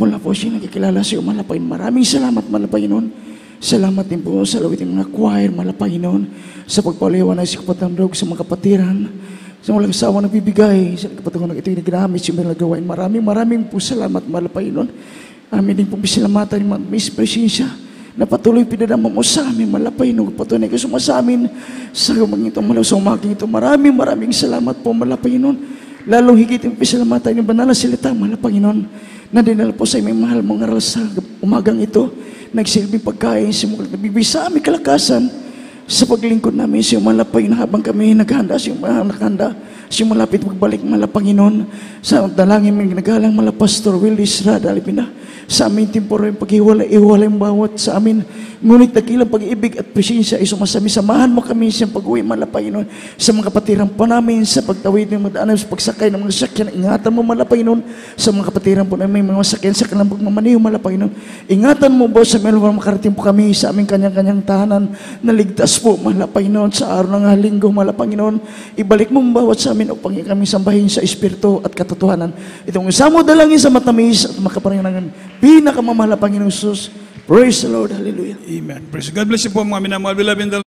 Mula po siya nakikilala sa iyo, malapay nun. Maraming salamat, malapay nun. Salamat din po sa lawitin mga choir, malapay nun. Sa pagpaliwan ng sikapatandog sa mga kapatiran, sa walang sawa na bibigay, sa kapatang ito yung naginamit, yung mga gawain. Maraming, maraming po salamat, malapay nun. Amin din po bisalamatan yung mga Miss Presensya na patuloy pinadama mo sa amin, malapay nung patuloy na kasuma sa amin sa kumagin itong malaw sa umaking ito. Maraming maraming salamat po, malapay nun. Lalong higit yung bisalamatan yung banala silita, malapay nun. Na dinala po sa iming mahal mong aral sa umagang ito. Nagsilbing pagkain, simulat na bibig sa aming kalakasan sa paglingkod namin sa iyong malapay na habang kami naghanda sa iyong nakahanda. Sa iyong malapit magbalik, malapay nun. Sa dalangin ming nagalang malapastor Wildestra Delmeda. Sa aming temporary paghiwalay-iwalay bawat sa amin. Ngunit nakilang pag-ibig at presensya ay sumasami. Samahan mo kami sa pag-uwi, malapay nun. Sa mga kapatiran po namin, sa pagtawid ng mga daanan, sa pagsakay ng mga sakyan, ingatan mo, malapay nun. Sa mga kapatiran po namin, mga sakyan, sa kanilang pagmamaniyo, malapay nun. Ingatan mo po sa mga makarating po kami sa aming kanyang-kanyang tahanan. Naligtas po, malapay nun. Sa araw ng linggo, malapay nun. Ibalik mo bawat sa amin upang kami sambahin sa espiritu at katotohanan. Itong isa mo dalangin sa matamis at makaparanganan. Pinakamamahal na Panginoong Jesus. Praise the Lord. Hallelujah. Amen. Praise God. Bless you po mga minamahal.